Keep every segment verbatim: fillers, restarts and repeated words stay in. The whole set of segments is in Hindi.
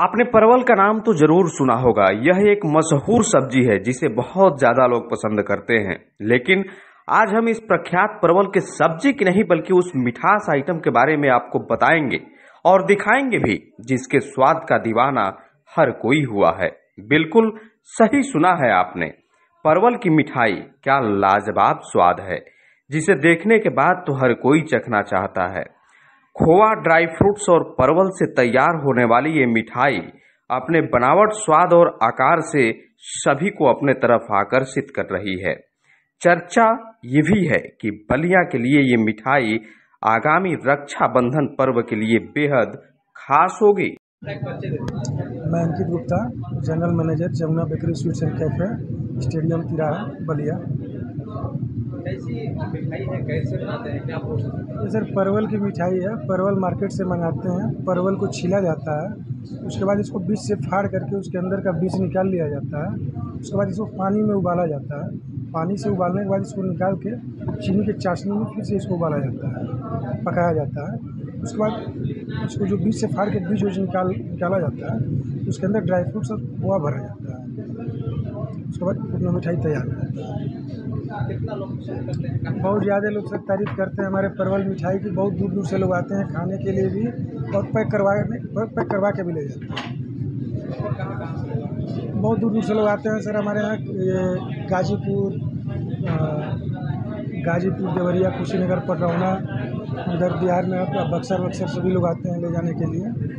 आपने परवल का नाम तो जरूर सुना होगा। यह एक मशहूर सब्जी है जिसे बहुत ज़्यादा लोग पसंद करते हैं, लेकिन आज हम इस प्रख्यात परवल के सब्जी की नहीं बल्कि उस मिठास आइटम के बारे में आपको बताएंगे और दिखाएंगे भी जिसके स्वाद का दीवाना हर कोई हुआ है। बिल्कुल सही सुना है आपने, परवल की मिठाई क्या लाजवाब स्वाद है जिसे देखने के बाद तो हर कोई चखना चाहता है। खोआ, ड्राई फ्रूट्स और परवल से तैयार होने वाली ये मिठाई अपने बनावट, स्वाद और आकार से सभी को अपने तरफ आकर्षित कर रही है। चर्चा ये भी है कि बलिया के लिए ये मिठाई आगामी रक्षा बंधन पर्व के लिए बेहद खास होगी। मैं Ankit Gupta, general manager, Jamuna bakery sweets and cafe, stadium तिराहा, बलिया। कैसी मिठाई है, कैसे बनाते हैं, क्या प्रोसेस? सर, परवल की मिठाई है। परवल मार्केट से मंगाते हैं। परवल को छीला जाता है, उसके बाद इसको बीज से फाड़ करके उसके अंदर का बीज निकाल लिया जाता है। उसके बाद इसको पानी में उबाला जाता है। पानी से उबालने के बाद इसको निकाल के चीनी के चाशनी में फिर से इसको उबाला जाता है, पकाया जाता है। उसके बाद इसको जो बीज से फाड़ के बीज वज निकाल निकाला जाता है, उसके अंदर ड्राई फ्रूट्स और खोआ भरा जाता है। उसके बाद अपना मिठाई तैयार हो जाता है। कितना लोग करते हैं? बहुत ज़्यादा लोग सब तारीफ करते हैं हमारे परवल मिठाई की। बहुत दूर दूर से लोग आते हैं खाने के लिए भी और पैक करवा पैक करवा के भी ले जाते हैं। बहुत दूर दूर से लोग आते हैं सर। हमारे यहाँ गाजीपुर गाजीपुर देवरिया, कुशीनगर, पटरौना, उधर बिहार में आपका बक्सर बक्सर सभी लोग आते हैं ले जाने के लिए।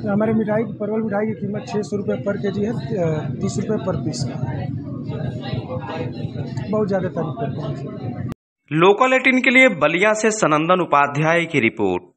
तो हमारी मिठाई, परवल मिठाई की कीमत छः सौ रुपये पर के जी है, तीस रुपये पर पीस है। बहुत ज़्यादा तारीफ करते हैं। लोकल अठारह के लिए बलिया से सुनंदन उपाध्याय की रिपोर्ट।